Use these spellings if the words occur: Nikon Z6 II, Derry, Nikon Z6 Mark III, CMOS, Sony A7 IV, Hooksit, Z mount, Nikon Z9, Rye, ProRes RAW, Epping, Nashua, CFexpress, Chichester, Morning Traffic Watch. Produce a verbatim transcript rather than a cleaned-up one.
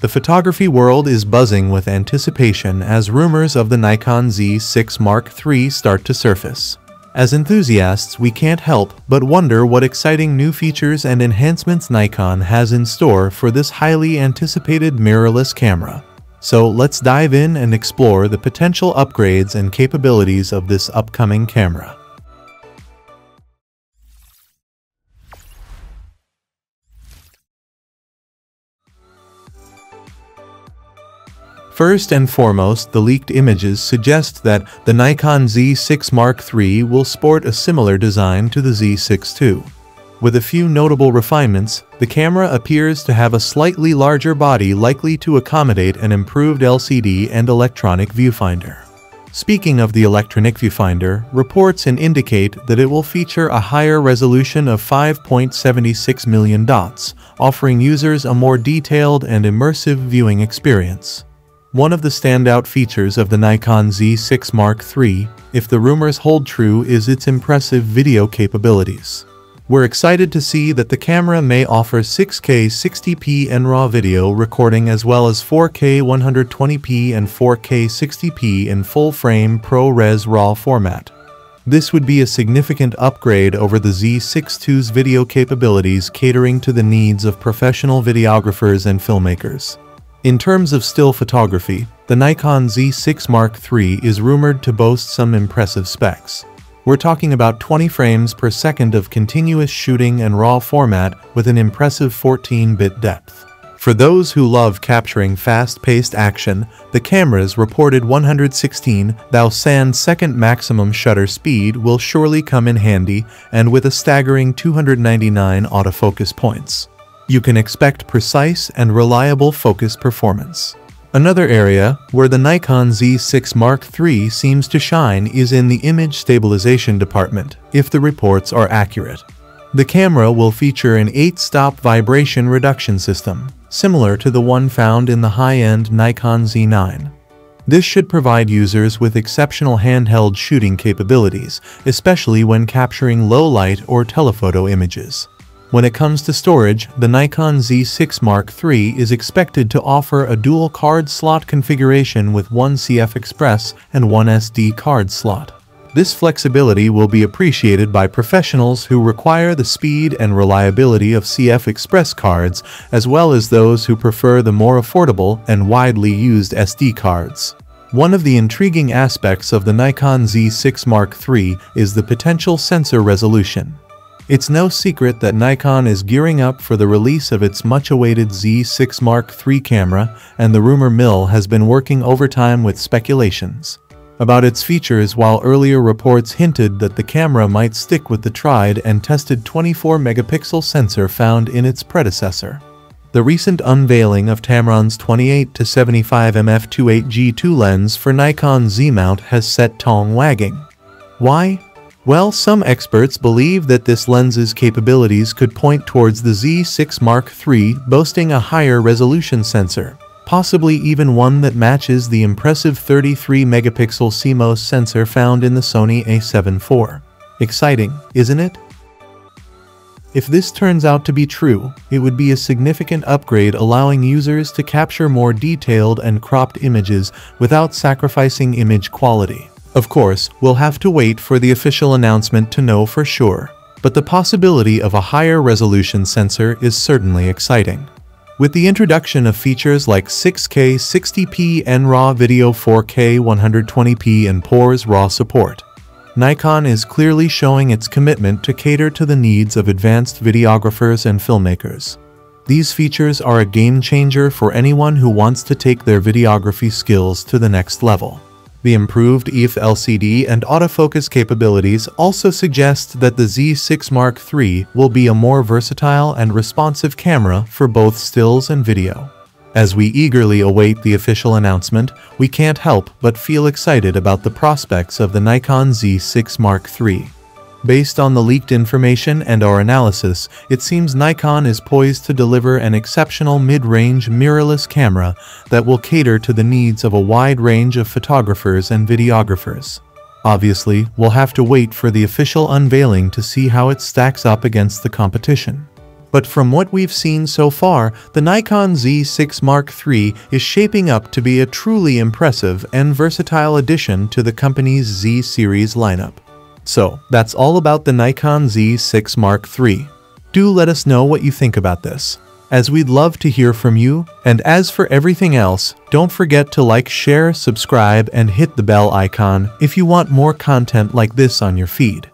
The photography world is buzzing with anticipation as rumors of the Nikon Z six Mark three start to surface. As enthusiasts, we can't help but wonder what exciting new features and enhancements Nikon has in store for this highly anticipated mirrorless camera. So let's dive in and explore the potential upgrades and capabilities of this upcoming camera. First and foremost, the leaked images suggest that the Nikon Z six Mark three will sport a similar design to the Z six two. With a few notable refinements, the camera appears to have a slightly larger body, likely to accommodate an improved L C D and electronic viewfinder. Speaking of the electronic viewfinder, reports indicate that it will feature a higher resolution of five point seven six million dots, offering users a more detailed and immersive viewing experience. One of the standout features of the Nikon Z six Mark three, if the rumors hold true, is its impressive video capabilities. We're excited to see that the camera may offer six K sixty P N RAW video recording as well as four K one twenty P and four K sixty P in full-frame ProRes RAW format. This would be a significant upgrade over the Z six two's video capabilities, catering to the needs of professional videographers and filmmakers. In terms of still photography, the Nikon Z six Mark three is rumored to boast some impressive specs. We're talking about twenty frames per second of continuous shooting and RAW format with an impressive fourteen bit depth. For those who love capturing fast-paced action, the camera's reported one hundred sixteen thousand second maximum shutter speed will surely come in handy, and with a staggering two hundred ninety-nine autofocus points, you can expect precise and reliable focus performance. Another area where the Nikon Z six Mark three seems to shine is in the image stabilization department, if the reports are accurate. The camera will feature an eight stop vibration reduction system, similar to the one found in the high-end Nikon Z nine. This should provide users with exceptional handheld shooting capabilities, especially when capturing low-light or telephoto images. When it comes to storage, the Nikon Z six Mark three is expected to offer a dual card slot configuration with one CFexpress and one S D card slot. This flexibility will be appreciated by professionals who require the speed and reliability of CFexpress cards, as well as those who prefer the more affordable and widely used S D cards. One of the intriguing aspects of the Nikon Z six Mark three is the potential sensor resolution. It's no secret that Nikon is gearing up for the release of its much-awaited Z six Mark three camera, and the rumor mill has been working overtime with speculations about its features, while earlier reports hinted that the camera might stick with the tried and tested twenty-four megapixel sensor found in its predecessor. The recent unveiling of Tamron's twenty-eight to seventy-five M f two point eight G two lens for Nikon Z mount has set tongue wagging. Why? Well, some experts believe that this lens's capabilities could point towards the Z six Mark three boasting a higher resolution sensor, possibly even one that matches the impressive thirty-three megapixel C M O S sensor found in the Sony A seven four. Exciting, isn't it? If this turns out to be true, it would be a significant upgrade, allowing users to capture more detailed and cropped images without sacrificing image quality. Of course, we'll have to wait for the official announcement to know for sure, but the possibility of a higher resolution sensor is certainly exciting. With the introduction of features like six K sixty P N RAW video, four K one twenty P and ProRes RAW support, Nikon is clearly showing its commitment to cater to the needs of advanced videographers and filmmakers. These features are a game-changer for anyone who wants to take their videography skills to the next level. The improved E F L C D and autofocus capabilities also suggest that the Z six Mark three will be a more versatile and responsive camera for both stills and video. As we eagerly await the official announcement, we can't help but feel excited about the prospects of the Nikon Z six Mark three. Based on the leaked information and our analysis, it seems Nikon is poised to deliver an exceptional mid-range mirrorless camera that will cater to the needs of a wide range of photographers and videographers. Obviously, we'll have to wait for the official unveiling to see how it stacks up against the competition. But from what we've seen so far, the Nikon Z six Mark three is shaping up to be a truly impressive and versatile addition to the company's Z series lineup. So, that's all about the Nikon Z six Mark three. Do let us know what you think about this, as we'd love to hear from you. And as for everything else, don't forget to like, share, subscribe, and hit the bell icon if you want more content like this on your feed.